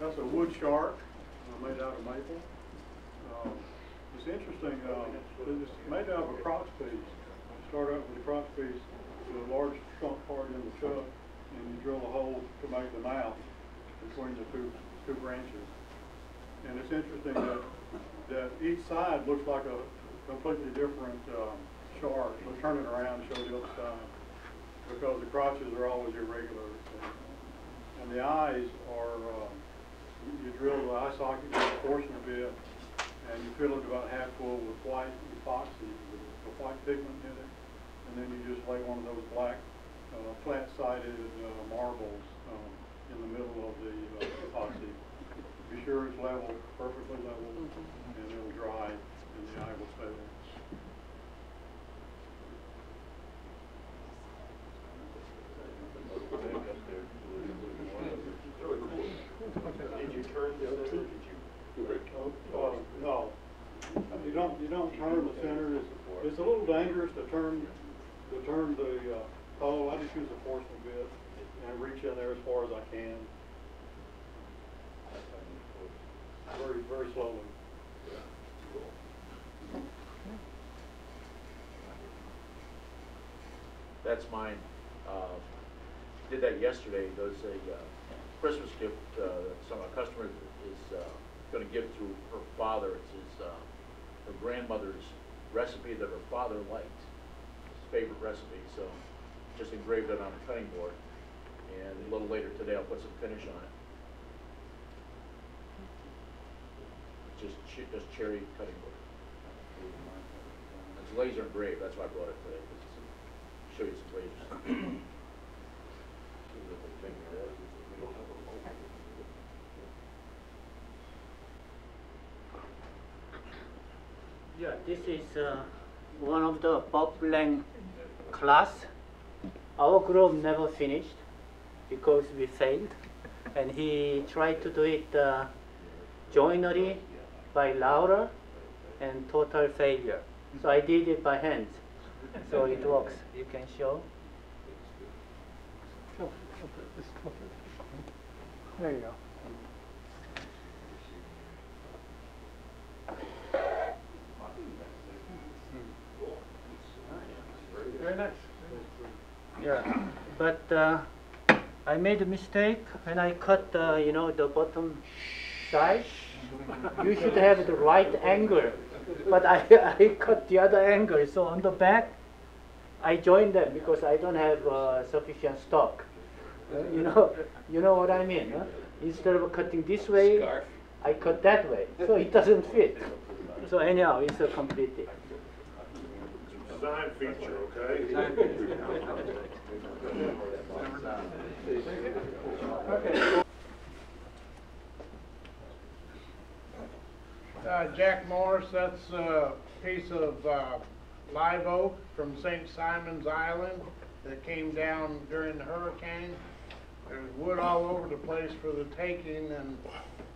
That's a wood shark made out of maple. It's interesting, it's made out of a crops piece. You start out with a crops piece, with a large chunk part in the chuck, and you drill a hole to make the mouth between the two branches. And it's interesting that each side looks like a completely different shark. So turn it around and show the other side, because the crotches are always irregular. And the eyes are, you drill the eye socket, you portion a bit, and you fill it about half full with white epoxy, with a white pigment in it, and then you just lay one of those black flat-sided marbles in the middle of the epoxy. Be sure it's level, perfectly level, and it'll dry, and the eye will stay there. Did you turn the other? Did you? No, you don't turn the center. It's a little dangerous to turn the pole. I just use a forcing bit and reach in there as far as I can. Very, very slowly. That's mine. Did that yesterday. There's a Christmas gift some of our customers is going to give to her father. It's his, her grandmother's recipe that her father liked, his favorite recipe. So just engraved it on a cutting board. And a little later today, I'll put some finish on it. Just cherry cutting board. It's laser engraved. That's why I brought it today. Show you some lasers. Yeah, this is one of the Bob Lang class. Our group never finished because we failed, and he tried to do it joinery by Laura, and total failure. So I did it by hand. So it works. You can show. There you go. Very nice. Yeah, but I made a mistake when I cut, the bottom side. You should have the right angle, but I cut the other angle. So on the back, I joined them because I don't have sufficient stock. You know what I mean. Huh? Instead of cutting this way, I cut that way, so it doesn't fit. So anyhow, it's a complete design feature, okay? Okay. Jack Morris, that's a piece of live oak from St. Simon's Island that came down during the hurricane. There's wood all over the place for the taking, and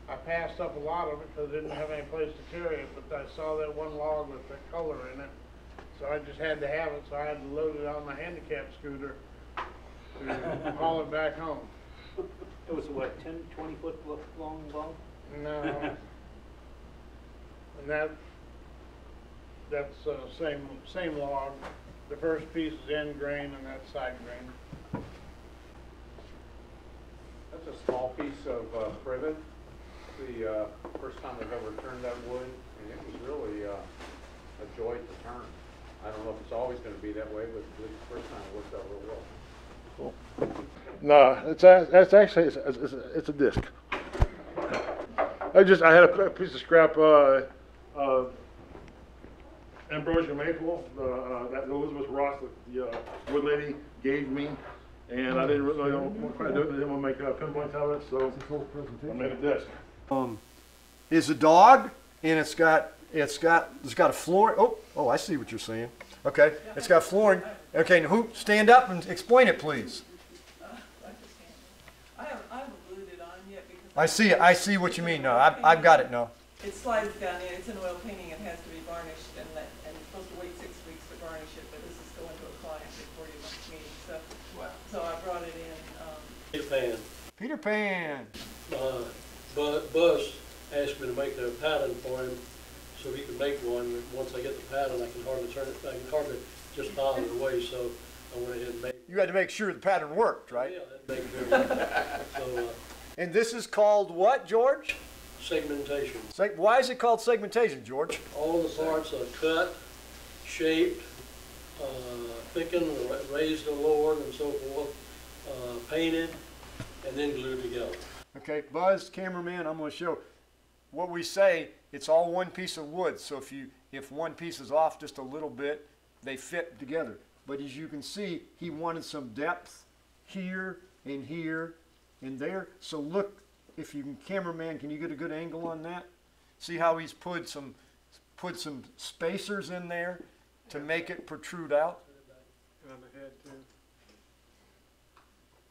I passed up a lot of it because I didn't have any place to carry it, but I saw that one log with the color in it, so I just had to have it, so I had to load it on my handicap scooter to haul it back home. It was what, 10, 20 foot long log? No. And that's the same log. The first piece is end grain and that's side grain. That's a small piece of privet. The first time I've ever turned that wood, and it was really a joy to turn. I don't know if it's always going to be that way, but the first time it worked out real well. Cool. No, that's actually it's a disc. I had a piece of scrap ambrosia maple that Elizabeth Ross, the wood lady, gave me, and I didn't really want to make pinpoints out of it, so I made a disc. It's a dog, and it's got a flooring. Oh, I see what you're saying. Okay, it's got flooring. Okay, now who stand up and explain it, please. I see what you mean. No, I've got it now. It slides down in. It's an oil painting. It has to be varnished, and it's supposed to wait 6 weeks to varnish it. But this is going to a client before your next meeting. So, wow. So I brought it in. Peter Pan. Peter Pan. Buzz asked me to make a pattern for him so he could make one. Once I get the pattern, I can hardly turn it back. I can hardly just file it away, so I went ahead and made it. You had to make sure the pattern worked, right? Yeah, that made sure. And this is called what, George? Segmentation. Why is it called segmentation, George? All the parts are cut, shaped, thickened, raised and lowered, and so forth, painted, and then glued together. Okay, Buzz, cameraman, I'm going to show what we say. It's all one piece of wood, so if one piece is off just a little bit, they fit together. But as you can see, he wanted some depth here and here and there. So look, if you can, cameraman, can you get a good angle on that? See how he's put some spacers in there to make it protrude out?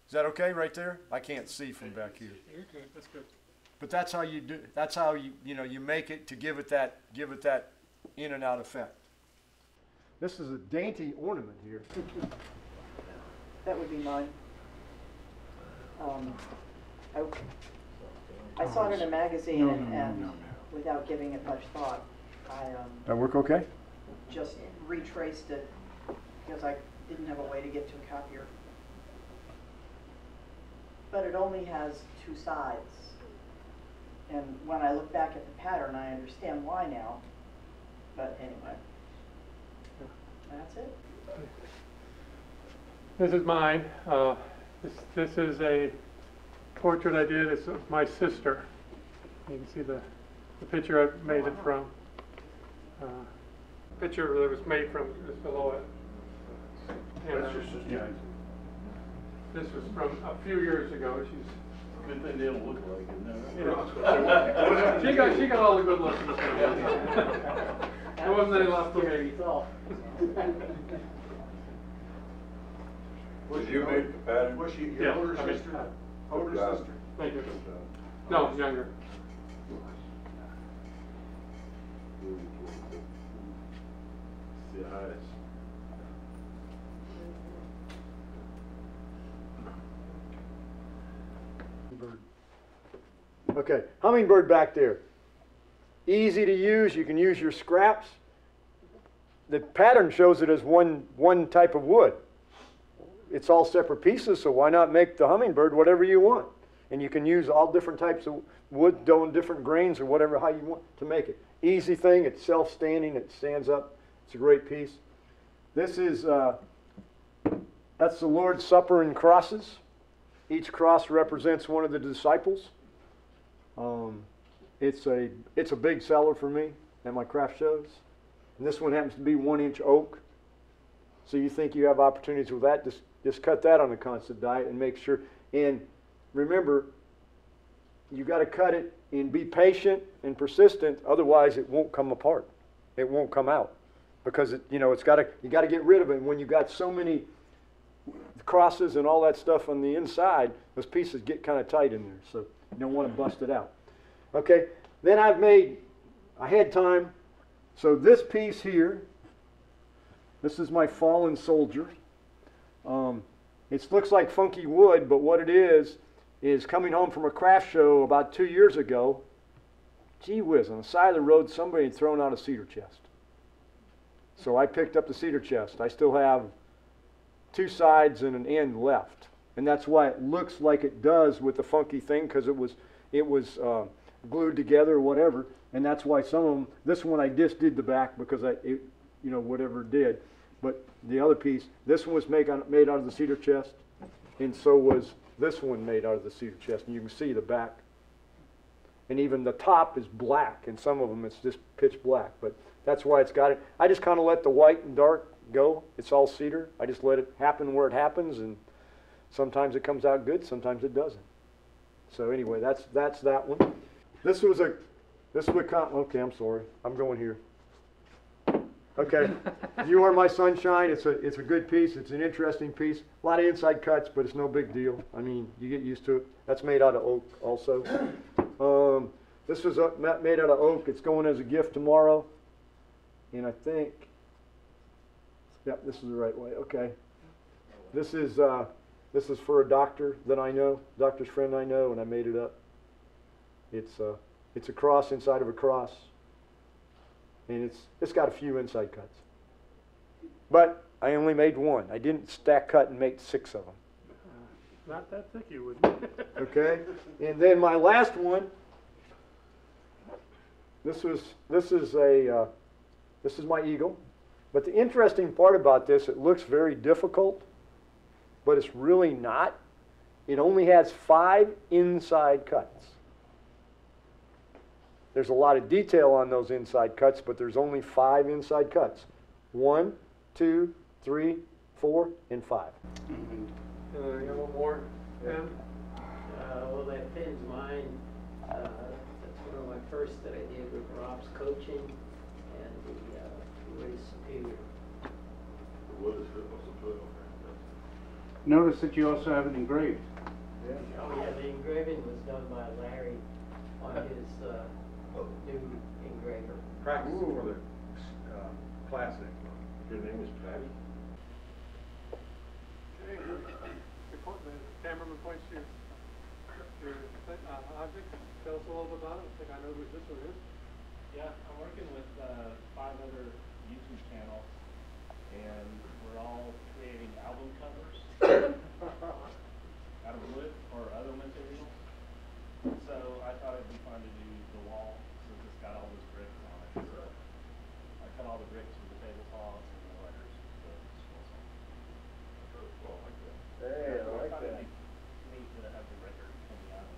Is that okay right there? I can't see from back here. Okay, that's good. But that's how you do. That's how you make it to give it that in and out effect. This is a dainty ornament here. That would be mine. I saw it in a magazine, and without giving it much thought, that work okay? Just retraced it because I didn't have a way to get to a copier. But it only has two sides. And when I look back at the pattern, I understand why now. But anyway, that's it. This is mine. This is a portrait I did. It's of my sister. You can see the picture I made it from. Picture that was made from is below it. And, this was from a few years ago. She got all the good looks. There wasn't any left for me. Was you made the pattern? Was she your older sister? Older sister. Thank you. No, younger. Okay, hummingbird back there. Easy to use, you can use your scraps. The pattern shows it as one type of wood. It's all separate pieces, so why not make the hummingbird whatever you want? And you can use all different types of wood, different grains or whatever, how you want to make it. Easy thing, it's self-standing, it stands up, it's a great piece. This is, that's the Lord's Supper in crosses. Each cross represents one of the disciples. It's a big seller for me at my craft shows. And this one happens to be 1-inch oak. So you think you have opportunities with that, just cut that on a constant diet and make sure. And remember, you got to cut it and be patient and persistent, otherwise it won't come apart. It won't come out. Because you got to get rid of it. And when you got so many crosses and all that stuff on the inside, those pieces get kind of tight in there. So you don't want to bust it out. Okay, then I had time. So this piece here, this is my fallen soldier. It looks like funky wood, but what it is coming home from a craft show about 2 years ago, gee whiz, on the side of the road, somebody had thrown out a cedar chest. So I picked up the cedar chest. I still have two sides and an end left. And that's why it looks like it does with the funky thing, because it was glued together or whatever. And that's why some of them, this one I just did the back because whatever it did. But the other piece, this one was made out of the cedar chest, and so was this one made out of the cedar chest. And you can see the back. And even the top is black, and some of them it's just pitch black. But that's why it's got it. I just kind of let the white and dark go. It's all cedar. I just let it happen where it happens, and sometimes it comes out good, sometimes it doesn't. So anyway, that's that one. Okay, I'm sorry. I'm going here. Okay, You Are My Sunshine. It's a good piece. It's an interesting piece. A lot of inside cuts, but it's no big deal. I mean, you get used to it. That's made out of oak also. This was made out of oak. It's going as a gift tomorrow. And I think, yep, this is the right way. Okay. This is for a doctor that I know, doctor's friend I know, and I made it up. It's a cross inside of a cross, and it's got a few inside cuts. But I only made one. I didn't stack cut and make 6 of them. Not that thick, you wouldn't. Okay, and then my last one. This is my eagle, but the interesting part about this, it looks very difficult, but it's really not. It only has 5 inside cuts. There's a lot of detail on those inside cuts, but there's only 5 inside cuts. 1, 2, 3, 4, and 5. Mm-hmm. I got one more. Yeah. Well, that pin's mine. That's one of my first that I did with Rob's coaching and the race superior. What is it? What's the title? Notice that you also have it engraved. Yeah. Oh yeah, the engraving was done by Larry on his new engraver. Practice for the classic. Your name is Patty. Hey, the cameraman points to your object. Tell us a little bit about it. I think I know who this one is. Yeah, I'm working with 5 other YouTube channels, and we're all creating album covers out of wood or other material. So I thought it'd be fun to do the wall since it's got all those bricks on it. So I cut all the bricks with the tabletops and the letters. Cool. Hey, so I like that. Neat to have the record coming out.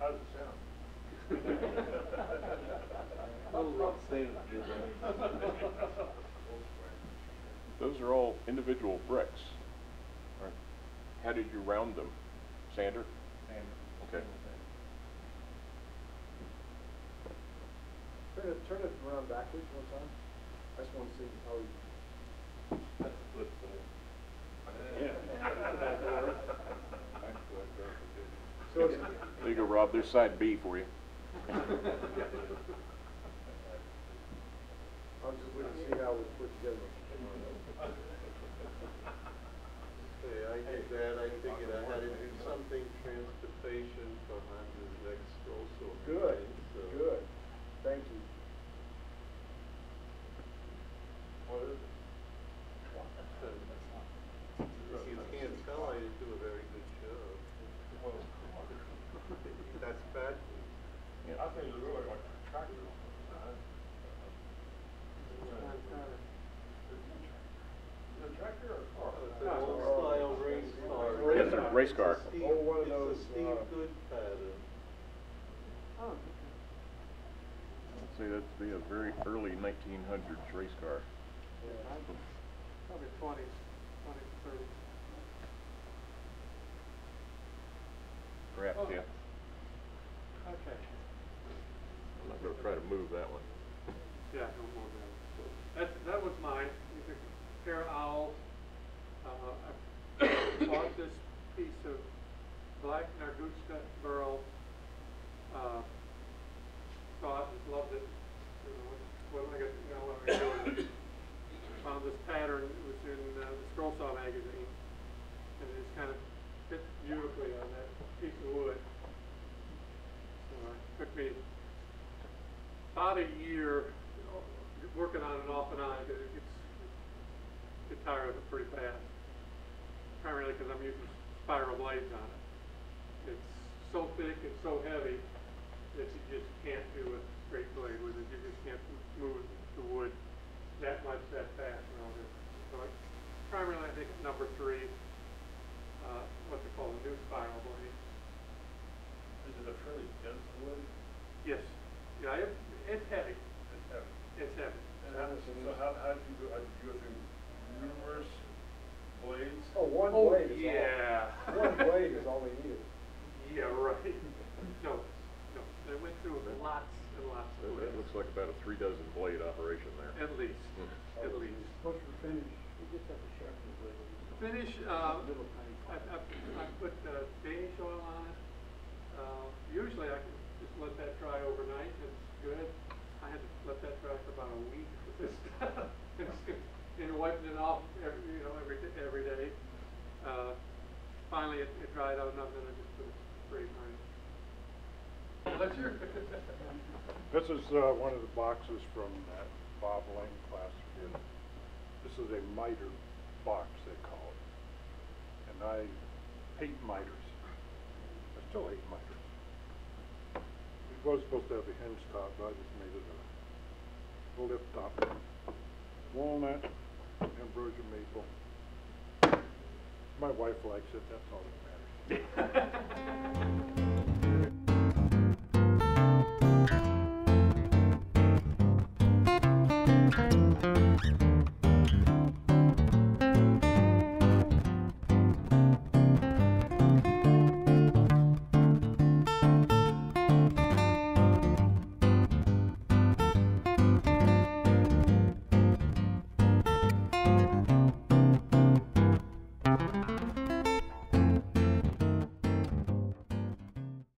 How does it sound? I love saying that. Those are all individual bricks. Right. How did you round them? Sander? Sander. Okay. Turn it around backwards one time. I just want to see how you... So there you go, Rob. There's side B for you. I was just waiting to see how it was put together. I did that. I figured I had to do something transportation for the next also. Good. So. Good. Thank you. What is it? You can't tell I didn't do a very good job. That's bad. Yeah, I think you really like to track it. The tractor or car? It's an old style race car. Yes, a race car. It's a Steve Good pattern. Oh. I'd say that'd be a very early 1900s race car. Yeah. Probably 20s, 20s, 30s. Perhaps, yeah. Okay. I'm not going to try to move that one. Yeah, don't move that one. That was mine. Pair of owls. I bought this piece of black Narguchska Burl. Thought, loved it. What am I going to do? Found this pattern. It was in the Scroll Saw magazine, and it just kind of fit beautifully on that piece of wood. So it took me about a year working on it off and on because it gets tired of it pretty fast, primarily because I'm using spiral blades on it. It's so thick and so heavy that you just can't do a straight blade with it. You just can't move the wood that much that fast. And all this. So it's primarily, I think, number 3, what they call a new spiral blade. Is it a fairly dense wood? Yes. Yeah, it's heavy. It's heavy. It's heavy. And how did you go through numerous blades? Oh, one blade is yeah. All. One blade is all they needed. Yeah, right. No, they went through lots and lots of blades. That looks like about a 3 dozen blade operation there. At least, at least. What's the finish? You just have to sharpen the blade. Finish, I put Danish oil on it. Usually I can just let that dry overnight. It's good. I had to let that dry for about a week with this stuff. And wiping it off every day. Finally, it dried out enough that I just put it straight on. This is one of the boxes from that Bob Lang class. This is a miter box, they call it. And I hate miters. I still hate miters. It was supposed to have a hinge top, but I just made it a lift top. Walnut, ambrosia maple. My wife likes it, that's all that matters.